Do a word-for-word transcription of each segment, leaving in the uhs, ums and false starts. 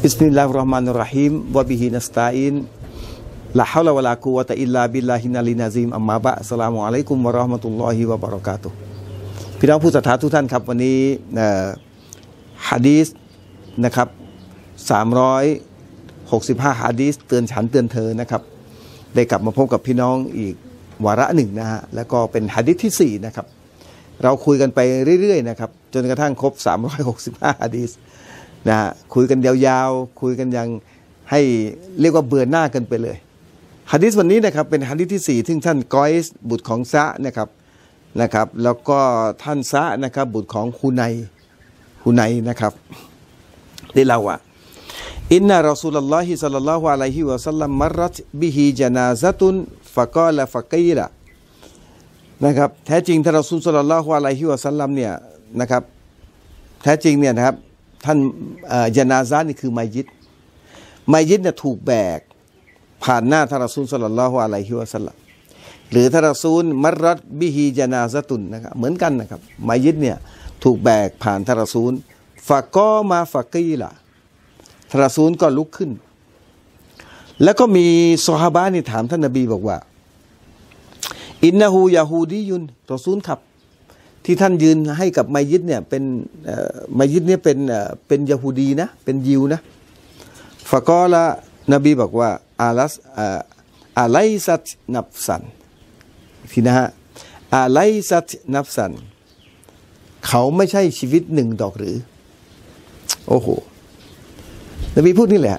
Bismillahirrahmanirrahim wa bihi nasta'in la haula wa la quwwata illa billahin aliyyil azim amma ba'd สลามุอะลัยกุมวะเราะห์มะตุลลอฮิวะบะเราะกาตุฮ์พี่น้องผู้ศรัทธาทุกท่านครับวันนี้เอ่อหะดีษนะครับสามร้อยหกสิบห้าหะดีษเตือนฉันเตือนเธอนะครับได้กลับมาพบกับพี่น้องอีกวาระหนึ่งนะฮะแล้วก็เป็นหะดีษที่สี่นะครับเราคุยกันไปเรื่อยๆนะครับจนกระทั่งครบสามร้อยหกสิบห้าหะดีษนะฮะคุยกันยาวๆคุยกันอย่างให้เรียกว่าเบื่อหน้ากันไปเลยหะดีษวันนี้นะครับเป็นหะดีษที่สี่ซึ่งท่านกอยซ์บุตรของซะนะครับนะครับแล้วก็ท่านซะนะครับบุตรของฮุนัยฮุนัยนะครับได้เล่าว่าอินนะรอซูลุลลอฮิศ็อลลัลลอฮุอะลัยฮิวะซัลลัมมัรรัตบิฮิญะนาซะตุนฟะกอละฟะกีรนะครับแท้จริงท่านรอซูลศ็อลลัลลอฮุอะลัยฮิวะซัลลัมเนี่ยนะครับแท้จริงเนี่ยนะครับท่านญะนาซะห์นี่คือมัยยิตมัยยิตเนี่ยถูกแบกผ่านหน้าท่านรอซูลศ็อลลัลลอฮุอะลัยฮิวะซัลลัมหรือท่านรอซูลมัรรัตบิฮิญะนาซะตุนนะครับเหมือนกันนะครับมัยยิตเนี่ยถูกแบกผ่านท่านรอซูลฟะกอมาฟะกีละท่านรอซูลก็ลุกขึ้นแล้วก็มีซอฮาบะห์นี่ถามท่านนบีบอกว่าอินนะฮูยะฮูดียุนรอซูลครับที่ท่านยืนให้กับมัยยิดเนี่ยเป็นมัยยิดเนี่ยเป็นเป็นยะฮูดีนะเป็นยิวนะฟะกอละนบีบอกว่าอาลัสอาไลซัตนับสันที่นะฮะอาไลซัตนับสันเขาไม่ใช่ชีวิตหนึ่งดอกหรือโอ้โหนบีพูดนี่แหละ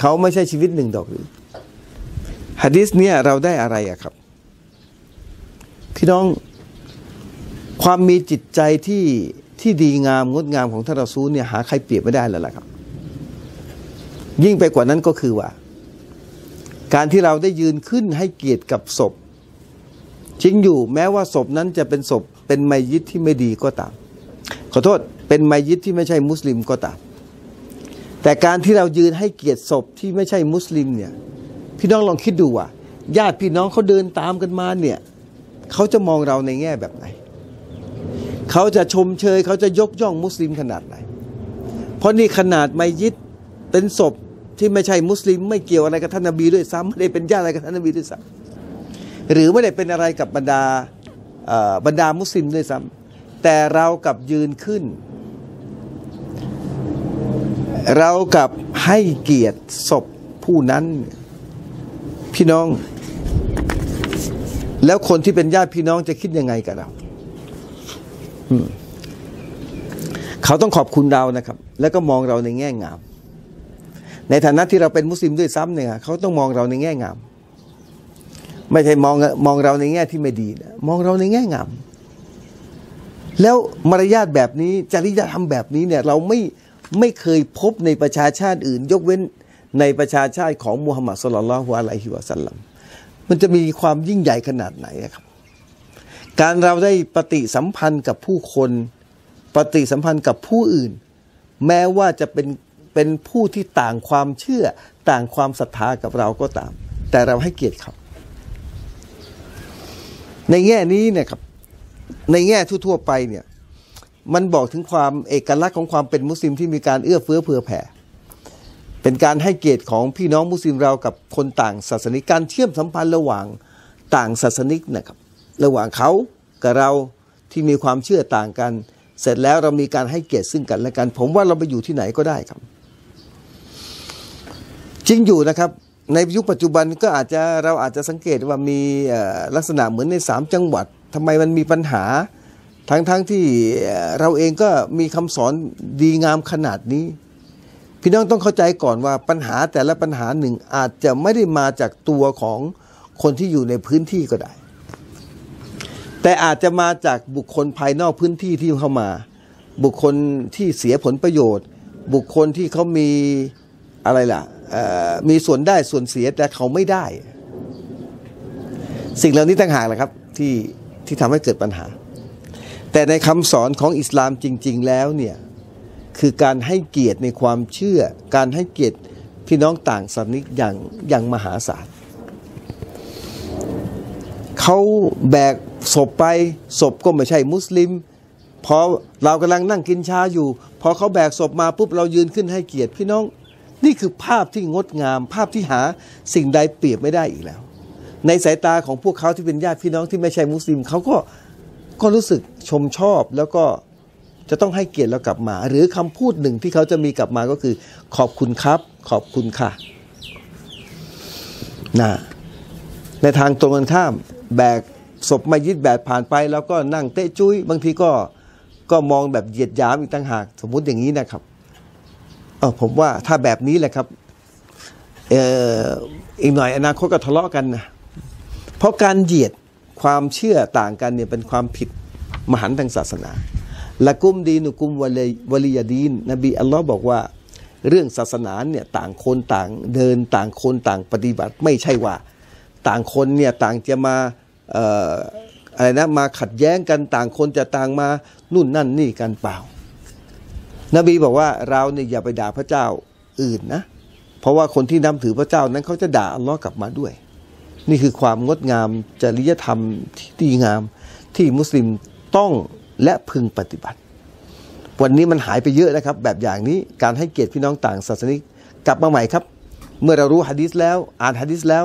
เขาไม่ใช่ชีวิตหนึ่งดอกหรือหะดีษเนี่ยเราได้อะไรอะครับพี่น้องความมีจิตใจที่ที่ดีงามงดงามของท่านรอซูลเนี่ยหาใครเปรียบไม่ได้แล้วล่ะครับยิ่งไปกว่านั้นก็คือว่าการที่เราได้ยืนขึ้นให้เกียรติกับศพจริงอยู่แม้ว่าศพนั้นจะเป็นศพเป็นมัยยิตที่ไม่ดีก็ตามขอโทษเป็นมัยยิตที่ไม่ใช่มุสลิมก็ตามแต่การที่เรายืนให้เกียรติศพที่ไม่ใช่มุสลิมเนี่ยพี่น้องลองคิดดูว่าญาติพี่น้องเขาเดินตามกันมาเนี่ยเขาจะมองเราในแง่แบบไหนเขาจะชมเชยเขาจะยกย่องมุสลิมขนาดไหนเพราะนี่ขนาดมัยยิตเป็นศพที่ไม่ใช่มุสลิมไม่เกี่ยวอะไรกับท่านนบีด้วยซ้ำไม่ได้เป็นญาติอะไรกับท่านนบีด้วยซ้ำหรือไม่ได้เป็นอะไรกับบรรดาบรรดามุสลิมด้วยซ้ำแต่เรากับยืนขึ้นเรากับให้เกียรติศพผู้นั้นพี่น้องแล้วคนที่เป็นญาติพี่น้องจะคิดยังไงกับเราเขาต้องขอบคุณเรานะครับแล้วก็มองเราในแง่งามในฐานะที่เราเป็นมุสลิมด้วยซ้ำเนี่ยเขาต้องมองเราในแง่งามไม่ใช่มองมองเราในแง่ที่ไม่ดีนะมองเราในแง่งามแล้วมารยาทแบบนี้จริยธรรมแบบนี้เนี่ยเราไม่ไม่เคยพบในประชาชาติอื่นยกเว้นในประชาชาติของมุฮัมมัดศ็อลลัลลอฮุอะลัยฮิวะซัลลัมมันจะมีความยิ่งใหญ่ขนาดไหนครับการเราได้ปฏิสัมพันธ์กับผู้คนปฏิสัมพันธ์กับผู้อื่นแม้ว่าจะเป็นเป็นผู้ที่ต่างความเชื่อต่างความศรัทธากับเราก็ตามแต่เราให้เกียรติเขาในแง่นี้เนี่ยครับในแง่ทั่วๆไปเนี่ยมันบอกถึงความเอกลักษณ์ของความเป็นมุสลิมที่มีการเอื้อเฟื้อเผื่อแผ่เป็นการให้เกียรติของพี่น้องมุสลิมเรากับคนต่างศาสนิกการเชื่อมสัมพันธ์ระหว่างต่างศาสนิกนะครับระหว่างเขากับเราที่มีความเชื่อต่างกันเสร็จแล้วเรามีการให้เกียรติซึ่งกันและกันผมว่าเราไปอยู่ที่ไหนก็ได้ครับจริงอยู่นะครับในยุคปัจจุบันก็อาจจะเราอาจจะสังเกตว่ามีลักษณะเหมือนในสามจังหวัดทำไมมันมีปัญหาทั้งๆ ท, ที่เราเองก็มีคำสอนดีงามขนาดนี้พี่น้องต้องเข้าใจก่อนว่าปัญหาแต่ละปัญหาหนึ่งอาจจะไม่ได้มาจากตัวของคนที่อยู่ในพื้นที่ก็ได้แต่อาจจะมาจากบุคคลภายนอกพื้นที่ที่เข้ามาบุคคลที่เสียผลประโยชน์บุคคลที่เขามีอะไรล่ะมีส่วนได้ส่วนเสียแต่เขาไม่ได้สิ่งเหล่านี้ต่างหากแหละครับที่ที่ทำให้เกิดปัญหาแต่ในคำสอนของอิสลามจริงๆแล้วเนี่ยคือการให้เกียรติในความเชื่อการให้เกียรติพี่น้องต่างศาสนิกอย่างอย่างมหาศาลเขาแบกศพไปศพก็ไม่ใช่มุสลิมพอเรากำลังนั่งกินชาอยู่พอเขาแบกศพมาปุ๊บเรายืนขึ้นให้เกียรติพี่น้อง นี่คือภาพที่งดงามภาพที่หาสิ่งใดเปรียบไม่ได้อีกแล้วในสายตาของพวกเขาที่เป็นญาติพี่น้องที่ไม่ใช่มุสลิมเขาก็ก็รู้สึกชมชอบแล้วก็จะต้องให้เกียรติเรากลับมาหรือคำพูดหนึ่งที่เขาจะมีกลับมาก็คือขอบคุณครับขอบคุณค่ะนะในทางตรงกันข้ามแบกศพมายิดแบกผ่านไปแล้วก็นั่งเตะจุ้ยบางทีก็ก็มองแบบเหยียดหยามอีกต่างหากสมมุติอย่างนี้นะครับเออผมว่าถ้าแบบนี้แหละครับเอออีกหน่อยอนาคตก็ทะเลาะกันนะเพราะการเหยียดความเชื่อต่างกันเนี่ยเป็นความผิดมหันต์ทางศาสนาละกุมดีนุกุมวะลีวะลียะดีนนบีอัลลอฮ์บอกว่าเรื่องศาสนาเนี่ยต่างคนต่างเดินต่างคนต่างปฏิบัติไม่ใช่ว่าต่างคนเนี่ยต่างจะมาเอ่ออะไรนะมาขัดแย้งกันต่างคนจะต่างมานู่นนั่นนี่กันเปล่านบีบอกว่าเราเนี่ยอย่าไปด่าพระเจ้าอื่นนะเพราะว่าคนที่นับถือพระเจ้านั้นเขาจะด่าอัลลอฮ์กลับมาด้วยนี่คือความงดงามจริยธรรมที่ดีงามที่มุสลิมต้องและพึงปฏิบัติวันนี้มันหายไปเยอะนะครับแบบอย่างนี้การให้เกียรติพี่น้องต่างศาสนิกกลับมาใหม่ครับเมื่อเรารู้หะดีษแล้วอ่านหะดีษแล้ว